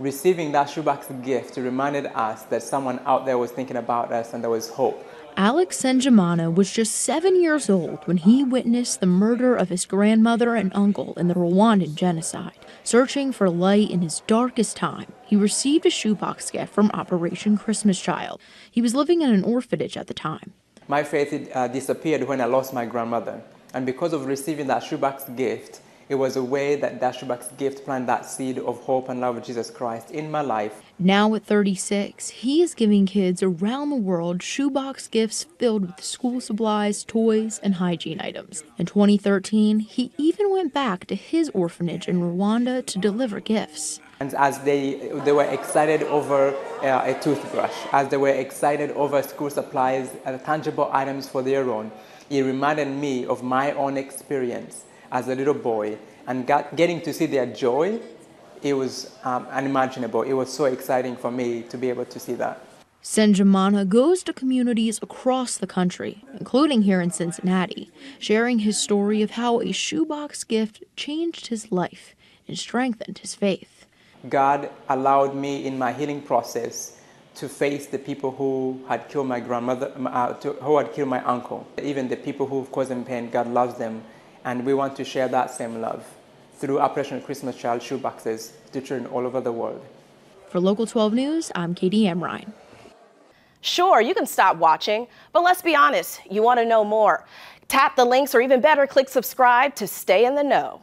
Receiving that shoebox gift reminded us that someone out there was thinking about us and there was hope. Alex Nsengimana was just 7 years old when he witnessed the murder of his grandmother and uncle in the Rwandan genocide. Searching for light in his darkest time, he received a shoebox gift from Operation Christmas Child. He was living in an orphanage at the time. My faith disappeared when I lost my grandmother, and because of receiving that shoebox gift, it was a way that Dashuba's gift planted that seed of hope and love of Jesus Christ in my life. Now at 36, he is giving kids around the world shoebox gifts filled with school supplies, toys, and hygiene items. In 2013, he even went back to his orphanage in Rwanda to deliver gifts. And as they were excited over a toothbrush, as they were excited over school supplies, tangible items for their own, it reminded me of my own experience as a little boy, and getting to see their joy, it was unimaginable. It was so exciting for me to be able to see that. Nsengimana goes to communities across the country, including here in Cincinnati, sharing his story of how a shoebox gift changed his life and strengthened his faith. God allowed me in my healing process to face the people who had killed my grandmother, who had killed my uncle. Even the people who have caused them pain, God loves them. And we want to share that same love through Operation Christmas Child shoeboxes to children all over the world. For Local 12 News, I'm Katie Emrine. Sure, you can stop watching, but let's be honest, you want to know more. Tap the links, or even better, click subscribe to stay in the know.